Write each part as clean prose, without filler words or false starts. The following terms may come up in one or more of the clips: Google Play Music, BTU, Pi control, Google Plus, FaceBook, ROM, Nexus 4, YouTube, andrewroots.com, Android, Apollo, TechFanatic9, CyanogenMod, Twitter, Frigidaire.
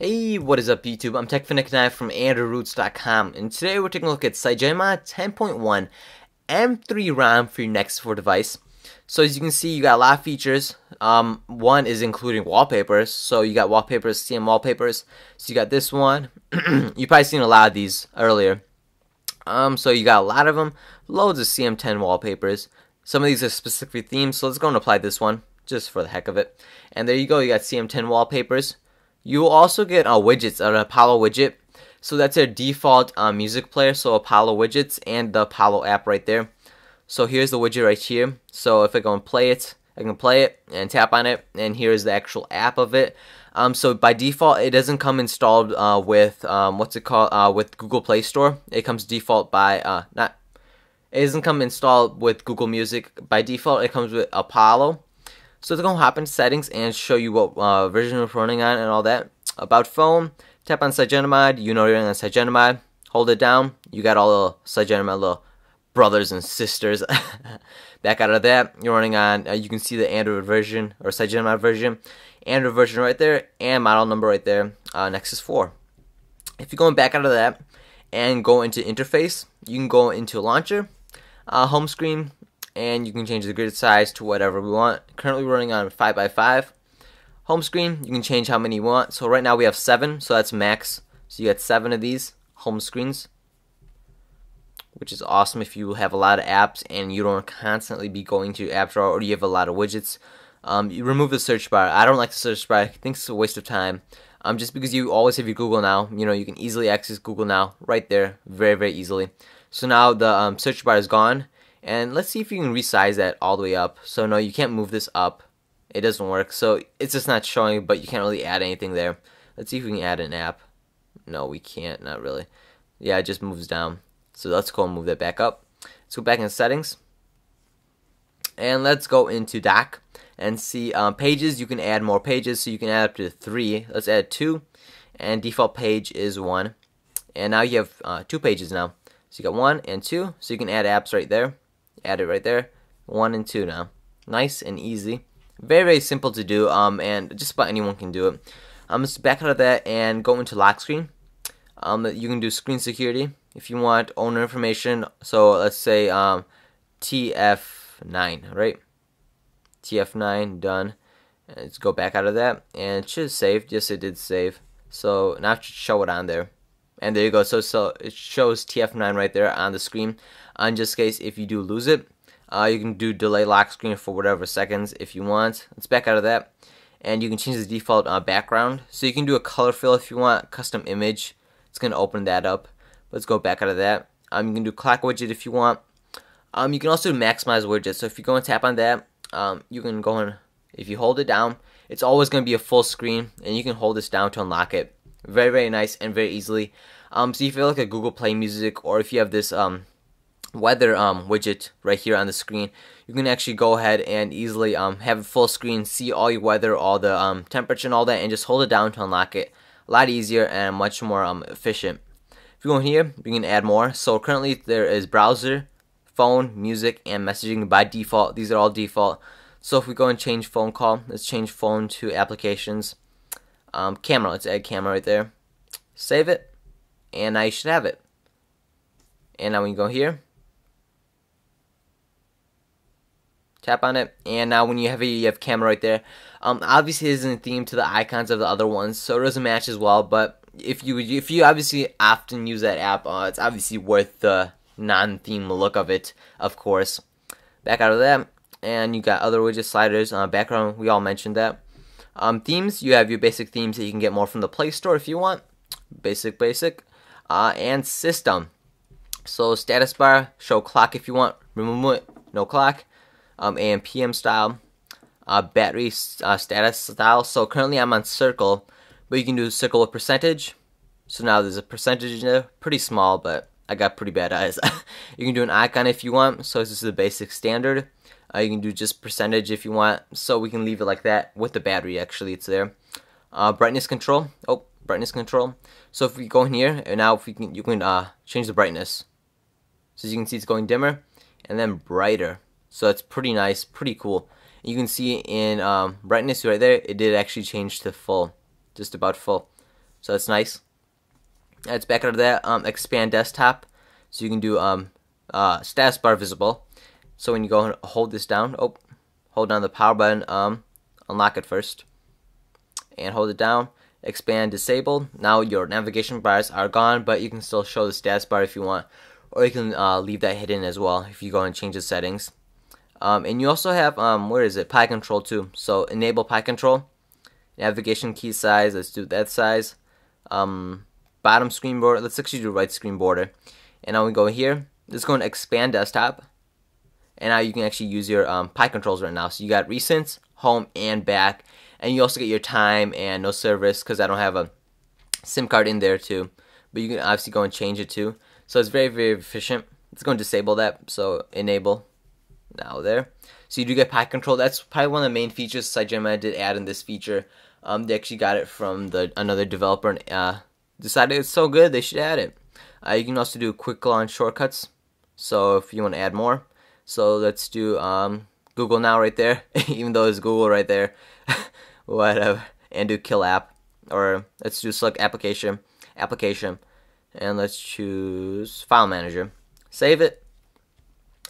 Hey, what is up YouTube? I'm TechFanatic9 from andrewroots.com, and today we're taking a look at CyanogenMod 10.1 M3 ROM for your Nexus 4 device. So as you can see, you got a lot of features. One is including wallpapers. So you got wallpapers, CM wallpapers. So you got this one. You've probably seen a lot of these earlier. So you got a lot of them. Loads of CM10 wallpapers. Some of these are specific themes, so let's go and apply this one, just for the heck of it. And there you go, you got CM10 wallpapers. You will also get widgets, an Apollo widget. So that's their default music player, so Apollo widgets and the Apollo app right there. So here's the widget right here. So if I go and play it, I can play it and tap on it, and here's the actual app of it. So by default, it doesn't come installed with Google Play Store. It comes default by, it doesn't come installed with Google Music. By default, it comes with Apollo. So it's going to hop into settings and show you what version we're running on and all that. About phone, tap on CyanogenMod, you know you're on CyanogenMod, hold it down, you got all the CyanogenMod little brothers and sisters. Back out of that, you're running on, you can see the Android version, or CyanogenMod version, Android version right there, and model number right there, Nexus 4. If you're going back out of that and go into interface, you can go into launcher, home screen, and you can change the grid size to whatever we want. Currently we're running on 5x5. Home screen, you can change how many you want. So right now we have 7, so that's max. So you got 7 of these home screens, which is awesome if you have a lot of apps and you don't constantly be going to your app drawer, or you have a lot of widgets. You remove the search bar. I don't like the search bar. I think it's a waste of time. Just because you always have your Google Now, you know, you can easily access Google Now right there, very, very easily. So now the search bar is gone. And let's see if you can resize that all the way up. So no, you can't move this up. It doesn't work. So it's just not showing, but you can't really add anything there. Let's see if we can add an app. No, we can't. Not really. Yeah, it just moves down. So let's go and move that back up. Let's go back in settings. And let's go into dock and see pages. You can add more pages. So you can add up to 3. Let's add 2. And default page is 1. And now you have 2 pages now. So you got 1 and 2. So you can add apps right there. Add it right there, 1 and 2 now. Nice and easy, very, very simple to do, and just about anyone can do it. Just back out of that and go into lock screen. You can do screen security if you want, owner information. So let's say TF9, right? TF9 done. Let's go back out of that, and it should save. Yes, it did save. So now it should show it on there. And there you go, so it shows TF9 right there on the screen. In just case, if you do lose it, you can do delay lock screen for whatever seconds if you want. Let's back out of that. And you can change the default background. So you can do a color fill if you want, custom image. It's going to open that up. Let's go back out of that. You can do clock widget if you want. You can also maximize widget. So if you go and tap on that, you can go and, if you hold it down, it's always going to be a full screen. And you can hold this down to unlock it. Very, very nice and very easily. So if you look at Google Play Music, or if you have this weather widget right here on the screen, you can actually go ahead and easily have it full screen, see all your weather, all the temperature and all that, and just hold it down to unlock it. A lot easier and much more efficient. If you go in here, you can add more. So currently there is browser, phone, music, and messaging by default. These are all default. So if we go and change phone call, let's change phone to applications. Camera, let's add camera right there. Save it, and now you should have it. And now we can go here, tap on it, and now when you have it, you have camera right there. Obviously it isn't themed to the icons of the other ones, so it doesn't match as well, but if you obviously often use that app, it's obviously worth the non-themed look of it, of course. Back out of that, and you got other widget sliders, background, we all mentioned that. Themes, you have your basic themes that you can get more from the Play Store if you want. Basic. And system. So status bar, show clock if you want. Remove it, no clock. AM PM style. Battery status style. So currently I'm on circle, but you can do circle with percentage. So now there's a percentage in there. Pretty small, but I got pretty bad eyes. You can do an icon if you want. So this is the basic standard. You can do just percentage if you want, so we can leave it like that with the battery. Actually, it's there. Brightness control. Oh, brightness control. So if we go in here, and now if we can, you can change the brightness. So as you can see, it's going dimmer and then brighter. So it's pretty nice, pretty cool. You can see in brightness right there, it did actually change to full, just about full. so that's nice. It's back under that expand desktop, so you can do status bar visible. So when you go and hold this down, hold down the power button, unlock it first, and hold it down. Expand disabled. Now your navigation bars are gone, but you can still show the status bar if you want, or you can leave that hidden as well if you go and change the settings. And you also have Pi control too. So enable Pi control. Navigation key size. Let's do that size. Bottom screen border. Let's actually do right screen border. And now we go here. Let's go and expand desktop. And now you can actually use your Pi controls right now. So you got recent, home, and back. And you also get your time and no service, because I don't have a SIM card in there too. But you can obviously go and change it too. So it's very, very efficient. Let's go and disable that. So enable now there. So you do get Pi control. That's probably one of the main features CyanogenMod did add in this feature. They actually got it from another developer and decided it's so good they should add it. You can also do quick launch shortcuts. So if you want to add more. So let's do Google Now right there, even though it's Google right there, whatever, and do kill app, or let's do select application, and let's choose file manager, save it,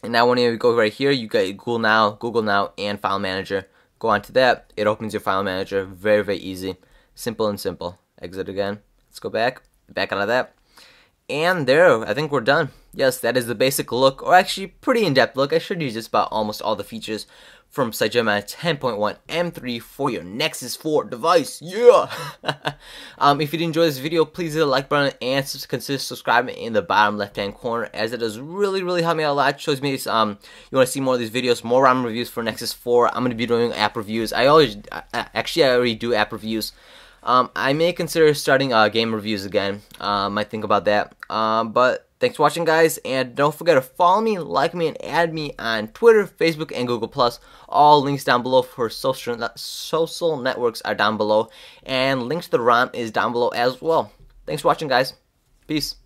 and now when you go right here, you get Google Now, and file manager, go on to that, it opens your file manager, very, very easy, simple and simple, exit again, let's go back out of that. And there, I think we're done. Yes, that is the basic look, or actually pretty in-depth look. I showed you just about almost all the features from CyanogenMod 10.1 M3 for your Nexus 4 device. Yeah! If you did enjoy this video, please hit the like button and consider subscribing in the bottom left-hand corner, as it does really, really help me out a lot. It shows me you want to see more of these videos, more ROM reviews for Nexus 4. I'm going to be doing app reviews. I already do app reviews. I may consider starting game reviews again. Might think about that. But thanks for watching, guys, and don't forget to follow me, like me, and add me on Twitter, Facebook, and Google Plus. All links down below for social networks are down below, and links to the ROM is down below as well. Thanks for watching, guys. Peace.